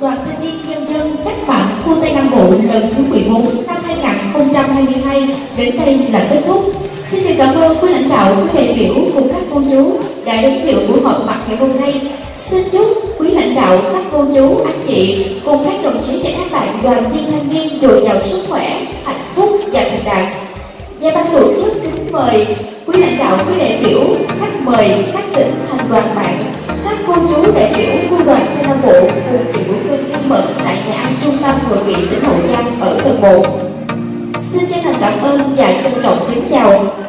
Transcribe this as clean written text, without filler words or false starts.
Đoàn Thanh niên Nhân dân Cách mạng khu Tây Nam Bộ lần thứ 14 năm 2022 đến đây là kết thúc. Xin được cảm ơn quý lãnh đạo, quý đại biểu cùng các cô chú đã đến dự buổi họp mặt ngày hôm nay. Xin chúc quý lãnh đạo, các cô chú, anh chị cùng các đồng chí và các bạn đoàn viên thanh niên dồi dào sức khỏe, hạnh phúc và thành đạt. Và ban tổ chức kính mời quý lãnh đạo, quý đại biểu, khách mời các tỉnh thành đoàn bạn, các cô chú đại biểu khu đoàn Tây Nam Bộ cùng dự buổi lễ thân mật tại nhà ăn trung tâm hội nghị tỉnh Hậu Giang ở tầng 1. Xin chân thành cảm ơn và trân trọng kính chào.